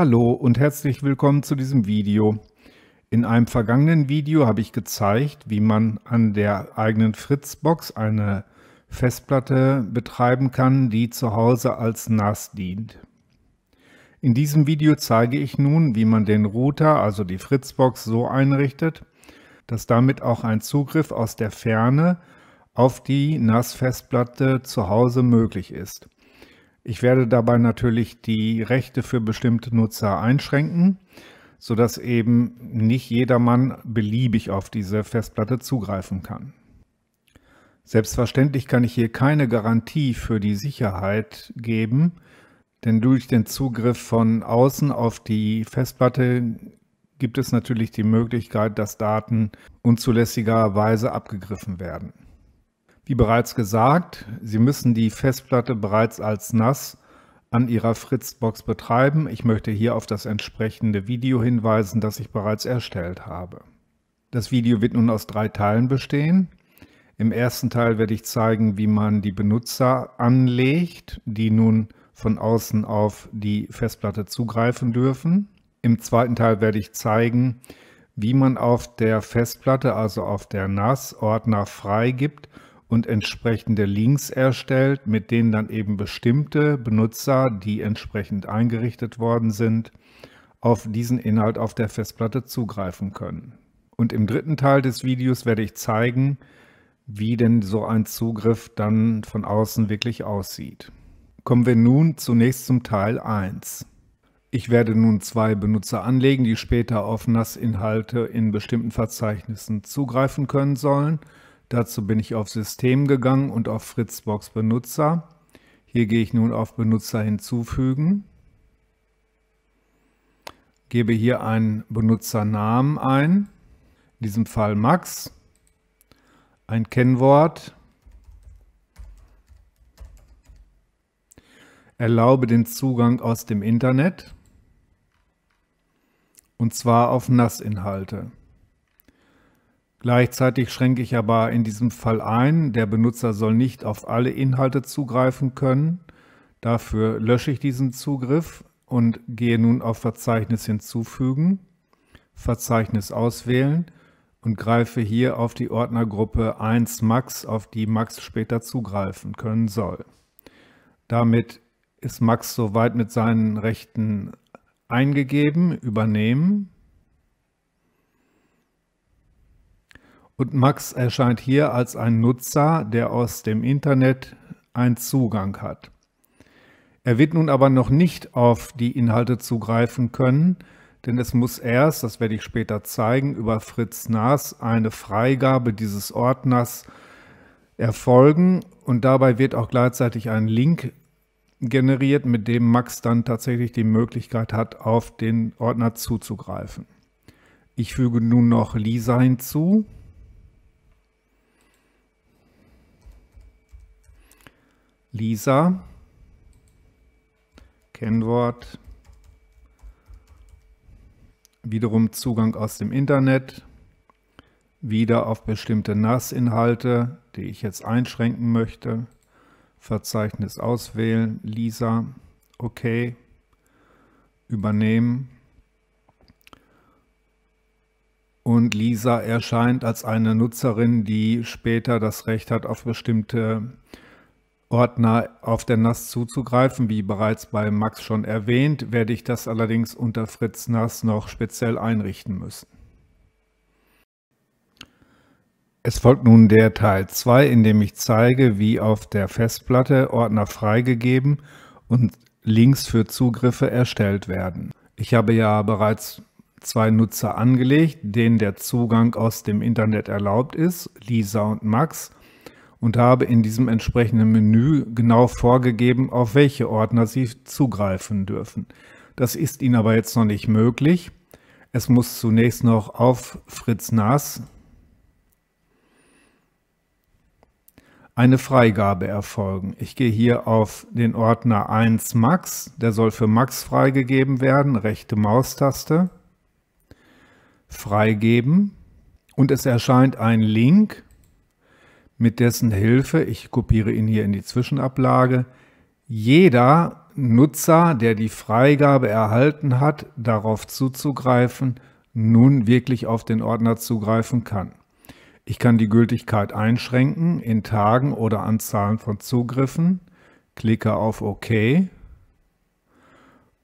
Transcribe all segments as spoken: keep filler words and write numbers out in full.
Hallo und herzlich willkommen zu diesem Video. In einem vergangenen Video habe ich gezeigt, wie man an der eigenen FRITZ!Box eine Festplatte betreiben kann, die zu Hause als N A S dient. In diesem Video zeige ich nun, wie man den Router, also die FRITZ!Box, so einrichtet, dass damit auch ein Zugriff aus der Ferne auf die N A S-Festplatte zu Hause möglich ist. Ich werde dabei natürlich die Rechte für bestimmte Nutzer einschränken, sodass eben nicht jedermann beliebig auf diese Festplatte zugreifen kann. Selbstverständlich kann ich hier keine Garantie für die Sicherheit geben, denn durch den Zugriff von außen auf die Festplatte gibt es natürlich die Möglichkeit, dass Daten unzulässigerweise abgegriffen werden. Wie bereits gesagt, Sie müssen die Festplatte bereits als N A S an Ihrer FRITZ!Box betreiben. Ich möchte hier auf das entsprechende Video hinweisen, das ich bereits erstellt habe. Das Video wird nun aus drei Teilen bestehen. Im ersten Teil werde ich zeigen, wie man die Benutzer anlegt, die nun von außen auf die Festplatte zugreifen dürfen. Im zweiten Teil werde ich zeigen, wie man auf der Festplatte, also auf der N A S, Ordner freigibt und entsprechende Links erstellt, mit denen dann eben bestimmte Benutzer, die entsprechend eingerichtet worden sind, auf diesen Inhalt auf der Festplatte zugreifen können. Und im dritten Teil des Videos werde ich zeigen, wie denn so ein Zugriff dann von außen wirklich aussieht. Kommen wir nun zunächst zum Teil eins. Ich werde nun zwei Benutzer anlegen, die später auf N A S-Inhalte in bestimmten Verzeichnissen zugreifen können sollen. Dazu bin ich auf System gegangen und auf FRITZ!Box Benutzer. Hier gehe ich nun auf Benutzer hinzufügen. Gebe hier einen Benutzernamen ein, in diesem Fall Max, ein Kennwort. Erlaube den Zugang aus dem Internet und zwar auf N A S-Inhalte. Gleichzeitig schränke ich aber in diesem Fall ein, der Benutzer soll nicht auf alle Inhalte zugreifen können. Dafür lösche ich diesen Zugriff und gehe nun auf Verzeichnis hinzufügen, Verzeichnis auswählen und greife hier auf die Ordnergruppe eins Max, auf die Max später zugreifen können soll. Damit ist Max soweit mit seinen Rechten eingegeben, übernehmen. Und Max erscheint hier als ein Nutzer, der aus dem Internet einen Zugang hat. Er wird nun aber noch nicht auf die Inhalte zugreifen können, denn es muss erst, das werde ich später zeigen, über FritzNAS eine Freigabe dieses Ordners erfolgen. Und dabei wird auch gleichzeitig ein Link generiert, mit dem Max dann tatsächlich die Möglichkeit hat, auf den Ordner zuzugreifen. Ich füge nun noch Lisa hinzu. Lisa, Kennwort, wiederum Zugang aus dem Internet, wieder auf bestimmte N A S-Inhalte, die ich jetzt einschränken möchte, Verzeichnis auswählen, Lisa, OK, übernehmen. Und Lisa erscheint als eine Nutzerin, die später das Recht hat, auf bestimmte Ordner auf der N A S zuzugreifen. Wie bereits bei Max schon erwähnt, werde ich das allerdings unter FritzNAS noch speziell einrichten müssen. Es folgt nun der Teil zwei, in dem ich zeige, wie auf der Festplatte Ordner freigegeben und Links für Zugriffe erstellt werden. Ich habe ja bereits zwei Nutzer angelegt, denen der Zugang aus dem Internet erlaubt ist, Lisa und Max, und habe in diesem entsprechenden Menü genau vorgegeben, auf welche Ordner Sie zugreifen dürfen. Das ist Ihnen aber jetzt noch nicht möglich. Es muss zunächst noch auf FritzNAS eine Freigabe erfolgen. Ich gehe hier auf den Ordner eins Max, der soll für Max freigegeben werden, rechte Maustaste, freigeben, und es erscheint ein Link, mit dessen Hilfe, ich kopiere ihn hier in die Zwischenablage, jeder Nutzer, der die Freigabe erhalten hat, darauf zuzugreifen, nun wirklich auf den Ordner zugreifen kann. Ich kann die Gültigkeit einschränken in Tagen oder Anzahlen von Zugriffen, klicke auf OK.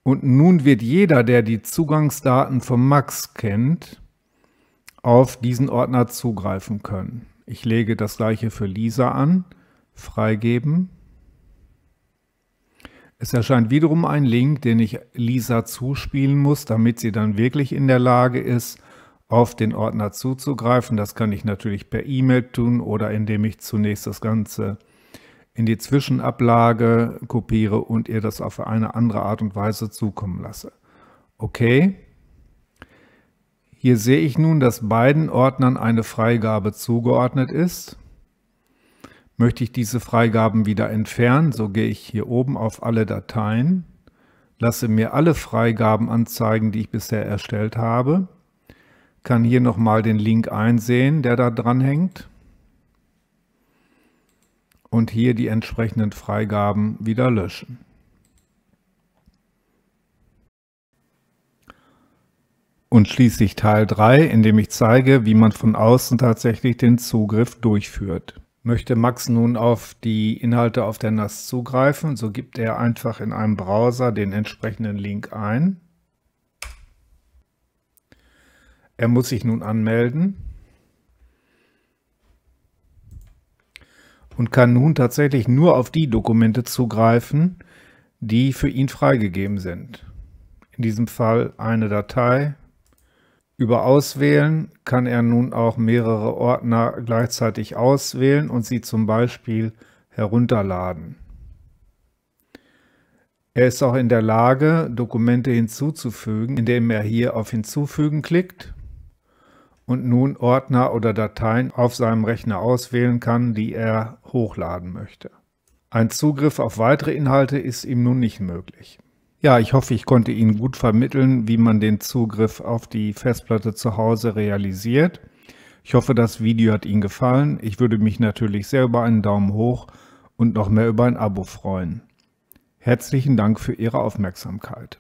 Und nun wird jeder, der die Zugangsdaten von Max kennt, auf diesen Ordner zugreifen können. Ich lege das gleiche für Lisa an, freigeben. Es erscheint wiederum ein Link, den ich Lisa zuspielen muss, damit sie dann wirklich in der Lage ist, auf den Ordner zuzugreifen. Das kann ich natürlich per E-Mail tun oder indem ich zunächst das Ganze in die Zwischenablage kopiere und ihr das auf eine andere Art und Weise zukommen lasse. Okay. Hier sehe ich nun, dass beiden Ordnern eine Freigabe zugeordnet ist. Möchte ich diese Freigaben wieder entfernen, so gehe ich hier oben auf alle Dateien, lasse mir alle Freigaben anzeigen, die ich bisher erstellt habe, kann hier nochmal den Link einsehen, der da dran hängt, und hier die entsprechenden Freigaben wieder löschen. Und schließlich Teil drei, in dem ich zeige, wie man von außen tatsächlich den Zugriff durchführt. Möchte Max nun auf die Inhalte auf der N A S zugreifen, so gibt er einfach in einem Browser den entsprechenden Link ein. Er muss sich nun anmelden und kann nun tatsächlich nur auf die Dokumente zugreifen, die für ihn freigegeben sind. In diesem Fall eine Datei. Über Auswählen kann er nun auch mehrere Ordner gleichzeitig auswählen und sie zum Beispiel herunterladen. Er ist auch in der Lage, Dokumente hinzuzufügen, indem er hier auf Hinzufügen klickt und nun Ordner oder Dateien auf seinem Rechner auswählen kann, die er hochladen möchte. Ein Zugriff auf weitere Inhalte ist ihm nun nicht möglich. Ja, ich hoffe, ich konnte Ihnen gut vermitteln, wie man den Zugriff auf die Festplatte zu Hause realisiert. Ich hoffe, das Video hat Ihnen gefallen. Ich würde mich natürlich sehr über einen Daumen hoch und noch mehr über ein Abo freuen. Herzlichen Dank für Ihre Aufmerksamkeit.